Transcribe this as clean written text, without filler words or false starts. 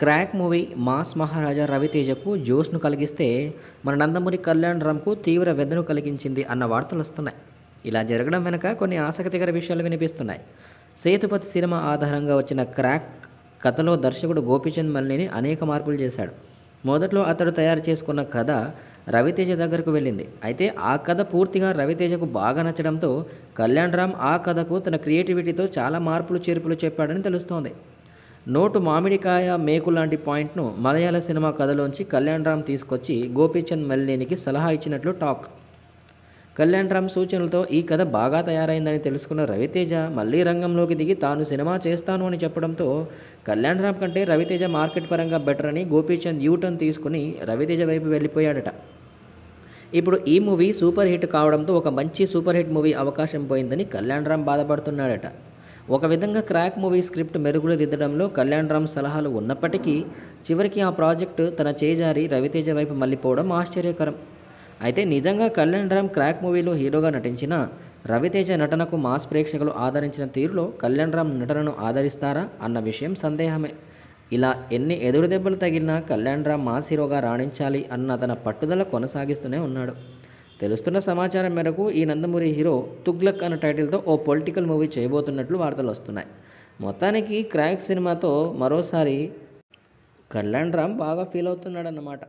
Crack movie mass Maharaja రవితేజకు జోష్ను కలిగిస్తే మన నందమూరి కళ్యాణ్ రామ్కు తీవ్ర వేదన కలిగించింది అన్న వార్తలు వస్తున్నాయి. ఇలా జరగడం వెనుక కొన్ని ఆసక్తికర విషయాలు వినిపిస్తున్నాయి. సేతుపతి సినిమా ఆధారంగా వచ్చిన క్రాక్ కథలో దర్శకుడు గోపీచంద్ మల్లేని అనేక మార్పులు చేశాడు. మొదట్లో అతడు తయారు చేసుకున్న కథ రవితేజ దగ్గరకు వెళ్ళింది. అయితే ఆ కథ పూర్తిగా రవితేజకు బాగా నచ్చడంతో కళ్యాణ్ రామ్ ఆ కథకు తన క్రియేటివిటీతో చాలా మార్పులు చేర్పులు చెప్పాడని తెలుస్తోంది. నోటు మామిడికాయ మేకు లాంటి పాయింట్ను మలయాళ సినిమా కథలోంచి కళ్యాణ్ రామ్ తీసుకొచ్చి గోపీచంద్ మల్లేనికి సలహా ఇచ్చినట్లు టాక్. కళ్యాణ్ రామ్ సూచనలతో ఈ కథ బాగా తయారైందని తెలుసుకున్న రవితేజ మళ్ళీ రంగంలోకి దిగి తాను సినిమా చేస్తాను అని చెప్పడంతో కళ్యాణ్ రామ్ కంటే రవితేజ మార్కెట్ పరంగా బెటర్ అని గోపీచంద్ యూటర్న్ తీసుకుని రవితేజ వైపు వెళ్ళిపోయాడట. ఇప్పుడు ఈ మూవీ సూపర్ హిట్ కావడంతో ఒక మంచి సూపర్ హిట్ మూవీ అవకాశం పోయిందని కళ్యాణ్ రామ్ బాధపడుతున్నాడట. ఒక విధంగా క్రాక్ మూవీ స్క్రిప్ట్ మెరుగులు దిద్దడంలో కళ్యాణ్ రామ్ సలహాలు ఉన్నప్పటికీ చివరికి ఆ ప్రాజెక్టు తన చేజారి రవితేజ వైపు మళ్ళీపోవడం ఆశ్చర్యకరం. అయితే నిజంగా కళ్యాణ్ రామ్ క్రాక్ మూవీలో హీరోగా నటించిన రవితేజ నటనకు మాస్ ప్రేక్షకులు ఆదరించిన తీరులో కళ్యాణ్ రామ్ నటనను ఆదరిస్తారా అన్న విషయం సందేహమే. ఇలా ఎన్ని ఎదురు దెబ్బలు తగిలినా కళ్యాణ్ రామ్ మాస్ హీరోగా రాణించాలి అన్న తన పట్టుదల కొనసాగిస్తూనే ఉన్నాడు. తెలుస్తున్న సమాచారం మేరకు ఈ నందమూరి హీరో తుగ్లక్ అన్న టైటిల్తో ఓ పొలిటికల్ మూవీ చేయబోతున్నట్లు వార్తలు వస్తున్నాయి. మొత్తానికి క్రాక్ సినిమాతో మరోసారి కళ్యాణ్ రామ్ బాగా ఫీల్ అవుతున్నాడన్నమాట.